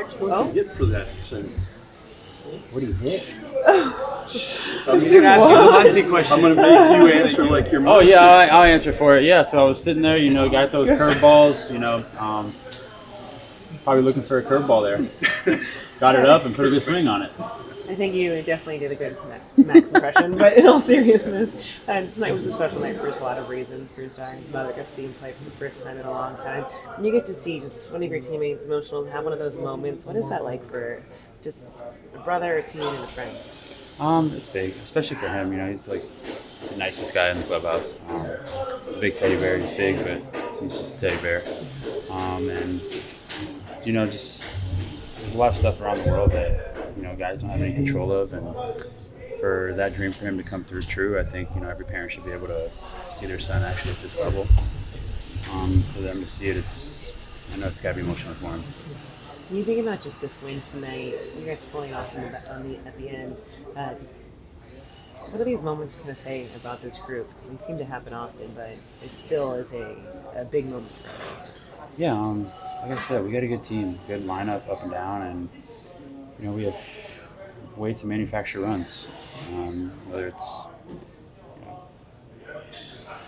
products. What do you get for that? What do you get? I'm going to ask you the Muncie question. I'm going to make you answer like your Muncie. Oh, yeah, I'll answer for it. Yeah, so I was sitting there, you know, got those curveballs, you know, probably looking for a curveball there. Got it up and put a good swing on it. I think you definitely did a good Max impression, but in all seriousness, tonight was a special night for a lot of reasons. Brusdar is another I've seen play for the first time in a long time. And you get to see just one of your teammates emotional and have one of those moments. What is that like for just a brother, a team, and a friend? It's big, especially for him. You know, he's like the nicest guy in the clubhouse. Big teddy bear. He's big, but he's just a teddy bear. And you know, just there's a lot of stuff around the world that you know guys don't have any control of, and for that dream for him to come through true, I think you know every parent should be able to see their son actually at this level. For them to see it, I know it's got to be emotional for him. You think about just this win tonight, you guys pulling off at the end, just what are these moments going to say about this group? Because they seem to happen often, but it still is a big moment for us. Yeah, like I said, we got a good team, good lineup up and down, and you know we have ways to manufacture runs, whether it's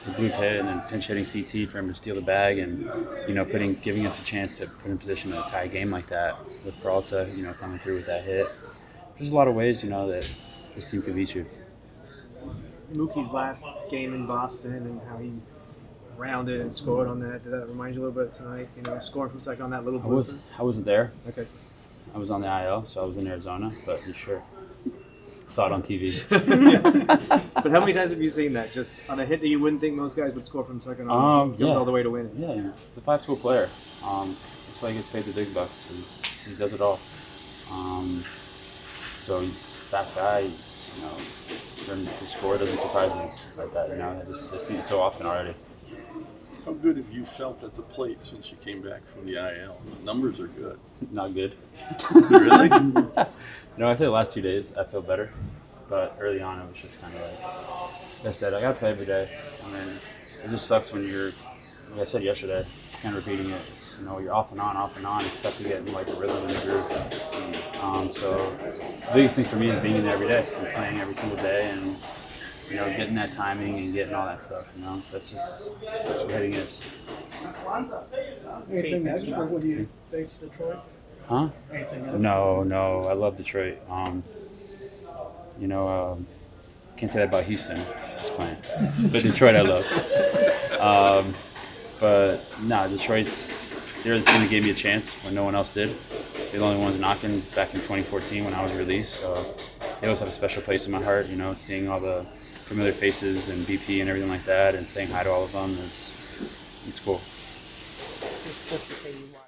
the blue hit and then pinch hitting CT for him to steal the bag, and you know giving us a chance to put in position to tie a game like that with Peralta, you know, coming through with that hit. There's a lot of ways, you know, that this team could beat you. Mookie's last game in Boston and how he rounded and scored on that. Did that remind you a little bit tonight? You know, scoring from second on that little. I wasn't there. Okay. I was on the IL, so I was in Arizona, but you sure. Saw it on TV. But how many times have you seen that? Just on a hit that you wouldn't think most guys would score from second on, goes all the way to win. Yeah, it's a 5-tool player. That's why he gets paid the big bucks. He does it all. So he's a fast guy. He's, you know, for him to score doesn't surprise me like that. You know, I've seen it so often already. How good have you felt at the plate since you came back from the IL? The numbers are good. Not good. Really? No, I'd say the last 2 days I feel better, but early on it was just kind of like I said, I gotta play every day. I mean, it just sucks when you're, like I said yesterday, kind of repeating it. It's, you know, you're off and on, it's stuff you get in like a rhythm and a groove. So the biggest thing for me is being in there every day and playing every single day, and you know, getting that timing and getting all that stuff, you know, that's what hitting is. Anything extra when you face Detroit? Huh? Anything extra? No, no, I love Detroit. You know, can't say that about Houston, just playing. But Detroit I love. But no, they're the team that gave me a chance when no one else did. They're the only ones knocking back in 2014 when I was released, so they always have a special place in my heart, you know, seeing all the familiar faces and BP and everything like that, and saying hi to all of them, it's cool.